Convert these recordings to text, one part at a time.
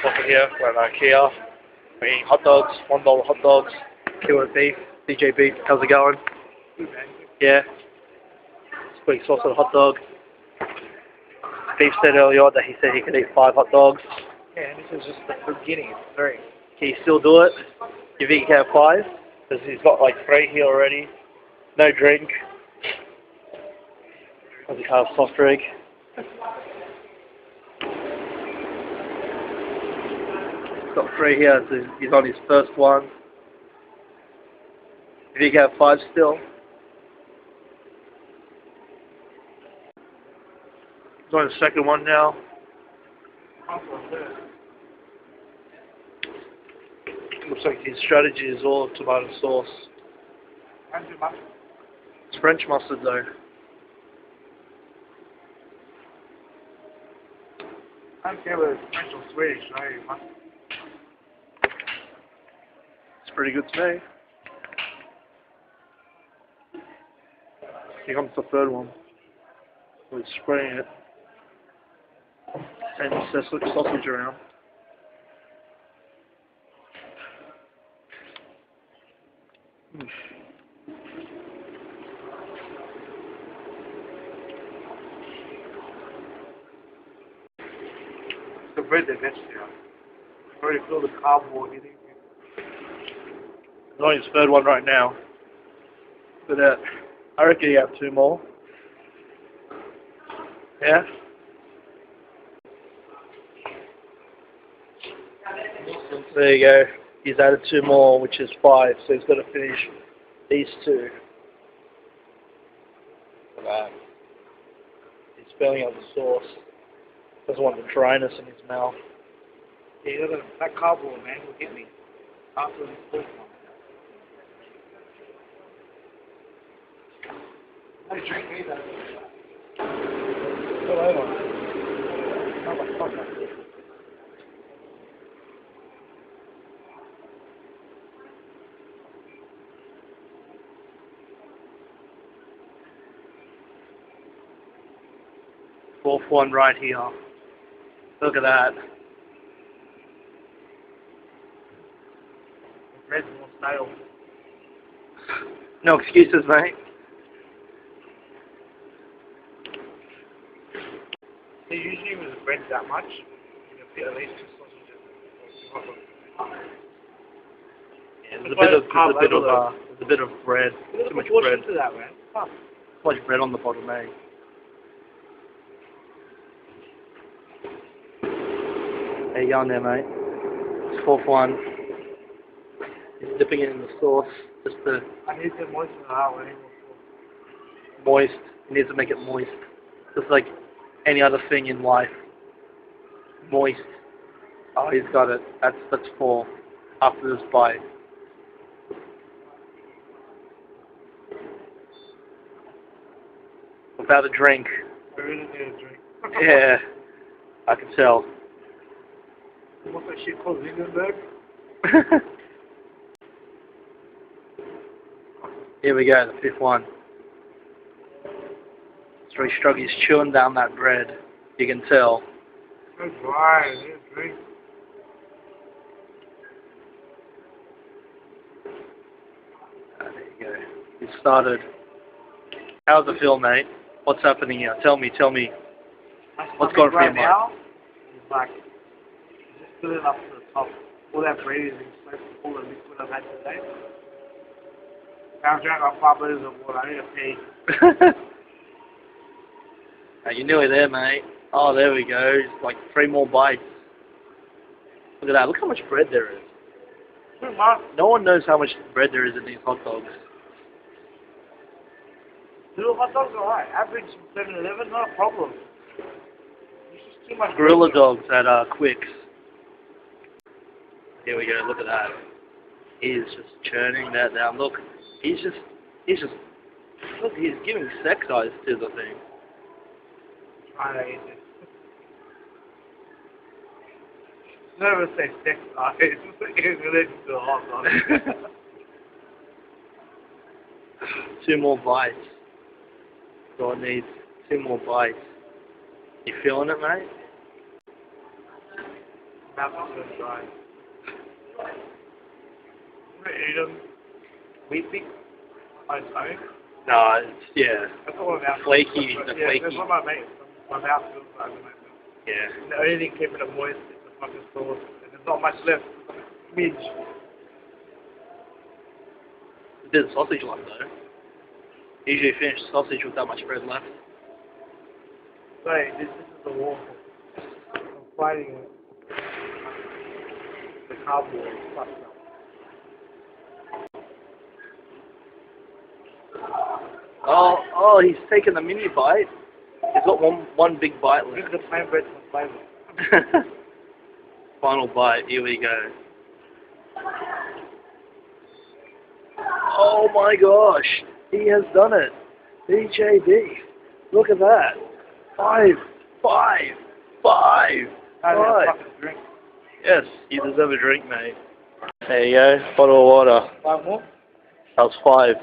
stuff over here. We're at IKEA. We're eating hot dogs, $1 hot dogs, kilo of beef. DJ Beef, how's it going? Yeah. Sweet sauce on a hot dog. Beef said earlier that he said he could eat 5 hot dogs. Yeah, this is just the beginning. It's 3. Can you still do it? You think you can have 5? Because he's got like 3 here already. No drink. Does he have soft drink? He's got 3 here, so he's on his first one. You think you can have 5 still? He's on the second one now. Looks like his strategy is all tomato sauce. It's French mustard though. I don't care whether it's French or Swedish, no mustard. It's pretty good today. Here comes the third one. We're spraying it. And sausage around. Mm. The bread they mentioned here. I've already filled the cardboard. He's on his third one right now. But I reckon you have 2 more. Yeah? There you go. He's added 2 more, which is 5. So he's got to finish these 2. Wow. He's spilling out the sauce. Doesn't want the dryness in his mouth. Yeah, look at that cardboard, man. Will get me after this first one. I drink either. It's all over. How the fuck is this? Fourth one right here. Look at that. Red's more stale. No excuses, mate. So usually with the bread that much, you put at least 2 sausages. Yeah, there's a bit of bread. Too much bread. Into that, man. Huh. Too much bread on the bottom, mate. How you going there, mate? It's 4th one. He's dipping it in the sauce. Just to... I need to moisten it out. Moist. He needs to make it moist. Just like any other thing in life. Moist. Oh, he's got it. That's 4. After this bite. Without a drink. I really need a drink. Yeah. I can tell. What's that shit called? Lindenberg? Here we go, the 5th one. It's really struggling. He's chewing down that bread. You can tell. It's dry. It's dry. Oh, there you go. It started. How's the film, mate? What's happening here? Tell me. What's going on for your mouth? It's like... fill it up to the top. All that bread is exposed to all the liquid I've had today. I've drank like 5 liters of water. I need a pee. Hey, you're nearly there, mate. Oh, there we go. It's like 3 more bites. Look at that. Look how much bread there is. No one knows how much bread there is in these hot dogs. Little hot dogs are right. Average 7-Eleven, not a problem. It's just too much. Gorilla dogs at Quicks. Here we go, look at that. He's just churning that down. Look, look, he's giving sex eyes to the thing. I know, isn't it? Never say sex eyes. It's related to the hot dog. 2 more bites. God needs 2 more bites. You feeling it, mate? That one's going to dry. I'm going to eat them. Wheat big? My stomach? No, it's, yeah. That's all about flaky, the yeah, flaky. That's what my mate, my mouth feels like. Yeah. The only thing keeping it moist is the fucking sauce. And there's not much left. Midge. There's a sausage left though. Usually finish sausage with that much bread left. Wait, this is the water. I'm fighting it. The cardboard is fucked up. Oh, he's taking the mini bite. He's got one big bite left. This is the plain bread for flavor. Final bite, here we go. Oh my gosh, he has done it. DJ Beef, look at that. Five. Yes, you deserve a drink, mate. There you go, bottle of water. Five more? That was five.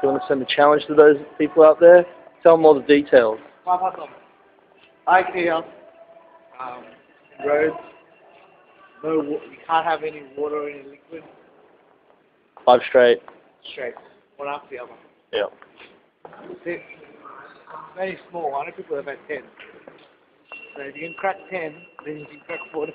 Do you want to send a challenge to those people out there? Tell them all the details. IKEA, roads, no, you can't have any water or any liquid. Five straight. Straight. One after the other. Yep. Six. Very small. I know people have had 10. So if you can crack 10, then you can crack 14.